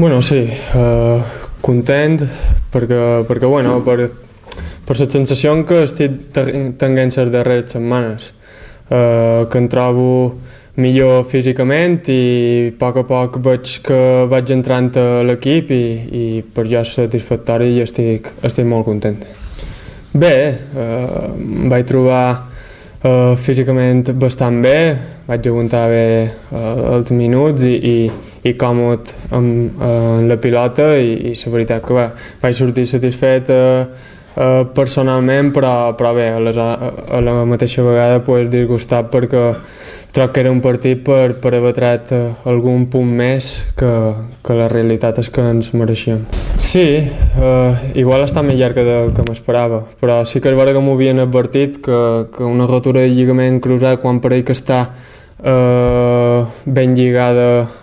Bueno, sí, content perquè bueno, per la sensació que estic tenint les darreres setmanes, que em trobo millor físicament i a poc veig que vaig entrant a l'equip i per jo és satisfactori i estic molt content. Bé, em vaig trobar físicament bastant bé, vaig aguantar bé els minuts i còmod amb la pilota i la veritat que vaig sortir satisfet personalment, però bé, a la mateixa vegada disgustat perquè troc que era un partit per haver tret algun punt més que la realitat és que ens mereixíem. Sí, igual està més llarg que m'esperava, però sí que és vera que m'ho havien advertit que una rotura de lligament cruzat quan pareix que està ben lligada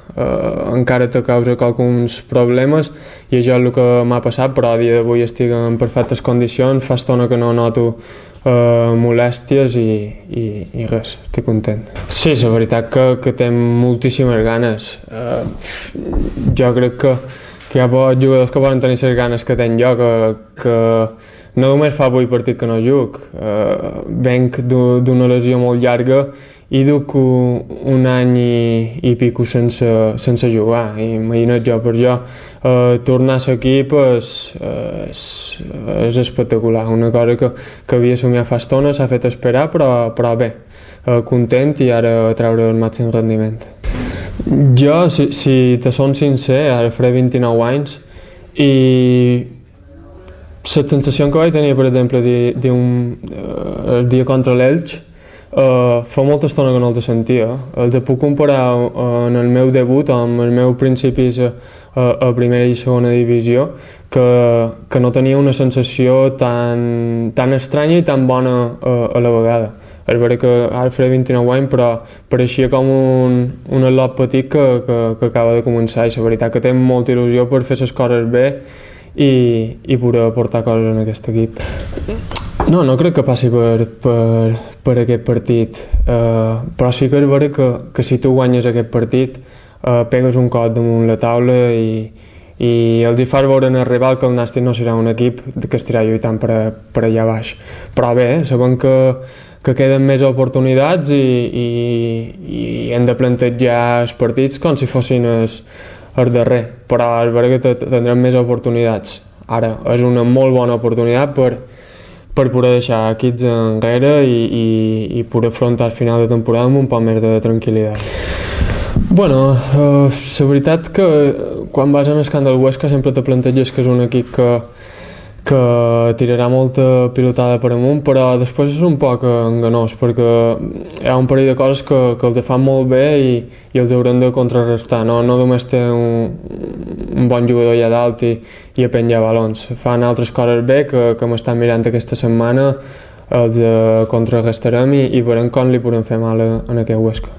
encara te causa alguns problemes i això és el que m'ha passat, però a dia d'avui estic en perfectes condicions, fa estona que no noto molèsties i res, estic content. Sí, la veritat que tinc moltíssimes ganes. Jo crec que hi ha pocs jugadors que poden tenir les ganes que tinc jo, que no només fa 8 partits que no juc, venc d'una lesió molt llarga i duc un any i pico sense jugar. Imagina't jo, per jo, tornar a l'equip és espectacular. Una cosa que havia somiat fa estona, s'ha fet esperar, però bé, content i ara treure el màxim rendiment. Jo, si te són sincer, ara faré 29 anys i la sensació que vaig tenir, per exemple, el dia contra l'Elx, fa molta estona que no els sentia. Els puc comparar en el meu debut, en els meus principis a primera i segona divisió, que no tenia una sensació tan estranya i tan bona a la vegada. És veritat que ara faré 29 anys, però pareixia com un atlot petit que acaba de començar i la veritat que té molta il·lusió per fer les coses bé i poder portar coses en aquest equip. No crec que passi per aquest partit, però sí que és vera que si tu guanyes aquest partit pegues un cop damunt la taula i els hi fas veure al rival que el Nàstic no serà un equip que estirà lluitant per allà baix. Però bé, sabem que queden més oportunitats i hem de plantejar els partits com si fossin el darrer, però és vera que tindrem més oportunitats. Ara, és una molt bona oportunitat per poder deixar equips enrere i poder afrontar el final de temporada amb un poc més de tranquil·litat. Bueno, la veritat que quan vas en escàndal Huesca sempre te planteges que és un equip que tirarà molta pilotada per amunt, però després és un poc enganós perquè hi ha un parell de coses que els fan molt bé i els haurem de contrarrestar. No només té un bon jugador allà dalt i a penjar balons. Fan altres coses bé que m'estan mirant aquesta setmana, els contrarrestarem i veurem com li podem fer mal en aquest Huesca.